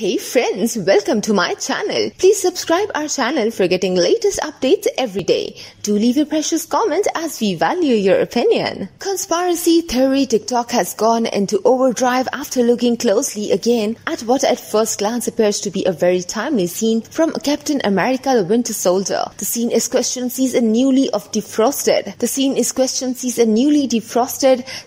Hey friends, welcome to my channel. Please subscribe our channel for getting latest updates every day. Do leave your precious comments as we value your opinion. Conspiracy theory TikTok has gone into overdrive after looking closely again at what at first glance appears to be a very timely scene from Captain America: The Winter Soldier. The scene is question sees a newly defrosted.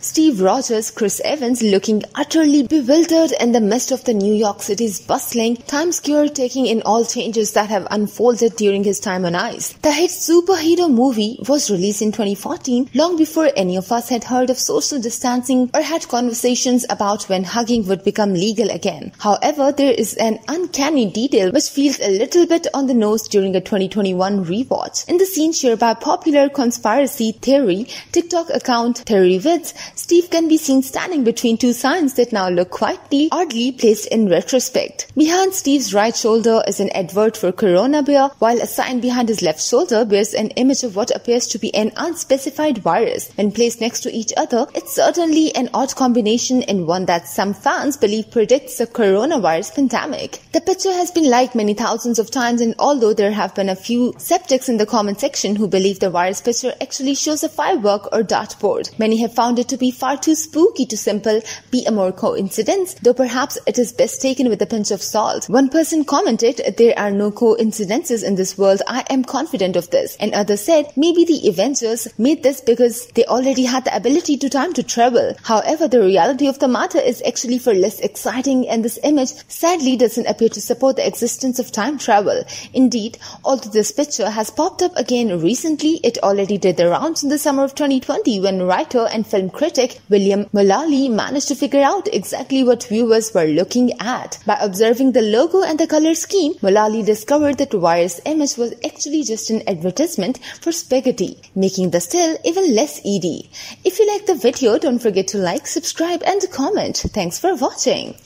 Steve Rogers, Chris Evans looking utterly bewildered in the midst of the New York City's bustling Times Square, taking in all changes that have unfolded during his time on ice. The hit superhero movie was released in 2014, long before any of us had heard of social distancing or had conversations about when hugging would become legal again. However, there is an uncanny detail which feels a little bit on the nose during a 2021 rewatch. In the scene shared by popular conspiracy theory TikTok account TheoryVids, Steve can be seen standing between two signs that now look quietly, oddly placed in retrospect. Behind Steve's right shoulder is an advert for Corona beer, while a sign behind his left shoulder bears an image of what appears to be an unspecified virus. When placed next to each other, it's certainly an odd combination and one that some fans believe predicts the coronavirus pandemic. The picture has been liked many thousands of times, and although there have been a few skeptics in the comment section who believe the virus picture actually shows a firework or dartboard, many have found it to be far too spooky to simply be a mere coincidence, though perhaps it is best taken with a pinch of salt. One person commented, "There are no coincidences in this world, I am confident of this." And others said, "Maybe the Avengers made this because they already had the ability to time to travel." However, the reality of the matter is actually far less exciting, and this image sadly doesn't appear to support the existence of time travel. Indeed, although this picture has popped up again recently, it already did the rounds in the summer of 2020 when writer and film critic William Mullally managed to figure out exactly what viewers were looking at. By observing the logo and the color scheme, Mullally discovered that the virus image was actually just an advertisement for spaghetti, making the still even less eerie. If you like the video, don't forget to like, subscribe and comment. Thanks for watching.